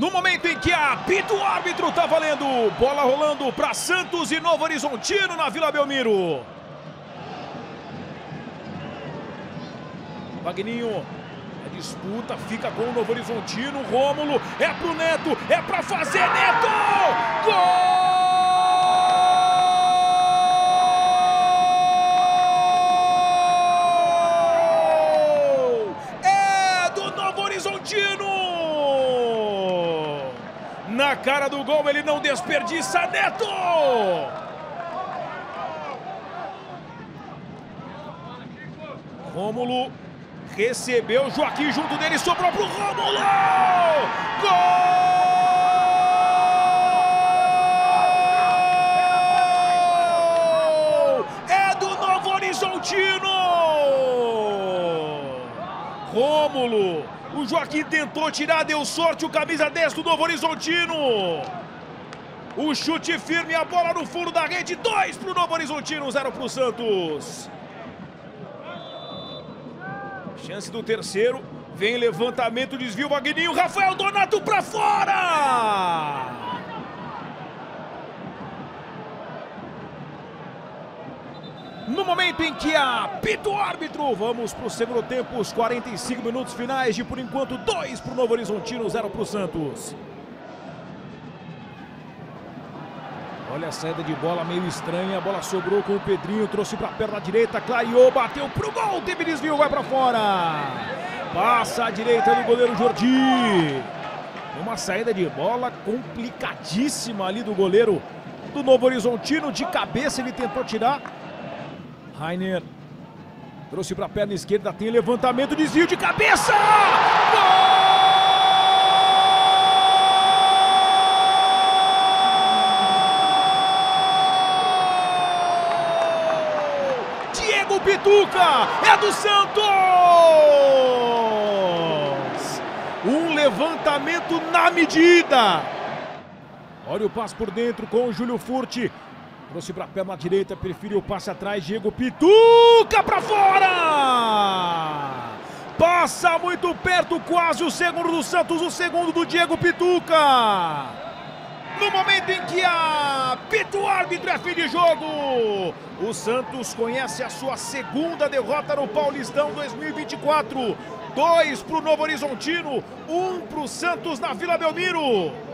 No momento em que apita o árbitro, tá valendo. Bola rolando para Santos e Novorizontino na Vila Belmiro. Vagninho, a disputa fica com o Novorizontino. Romulo é pro Neto, é para fazer. Neto! Gol! Na cara do gol, ele não desperdiça. Neto! Romulo recebeu, Joaquim junto dele, sobrou pro Romulo! Gol! É do Novorizontino! Romulo! O Joaquim tentou tirar, deu sorte, o camisa 10 do Novorizontino. O chute firme, a bola no fundo da rede, 2 para o Novorizontino, 0 para o Santos. Chance do terceiro, vem levantamento, desvio, Vagninho, Rafael Donato para fora! No momento em que apita o árbitro, vamos para o segundo tempo, os 45 minutos finais de, por enquanto, 2 para o Novorizontino, 0 para o Santos. Olha a saída de bola meio estranha, a bola sobrou com o Pedrinho, trouxe para a perna direita, clareou, bateu para o gol, teve desvio, vai para fora. Passa à direita do goleiro Jordi. Uma saída de bola complicadíssima ali do goleiro do Novorizontino, de cabeça ele tentou tirar. Rainer trouxe para a perna esquerda, tem levantamento, desvio de cabeça! Gol! Diego Pituca é do Santos! Um levantamento na medida! Olha o passe por dentro com o Júlio Furti. Trouxe para a perna direita, preferiu o passe atrás, Diego Pituca para fora! Passa muito perto, quase o segundo do Santos, o segundo do Diego Pituca! No momento em que apita o árbitro, é fim de jogo! O Santos conhece a sua segunda derrota no Paulistão 2024. 2 para o Novorizontino, 1 para o Santos na Vila Belmiro.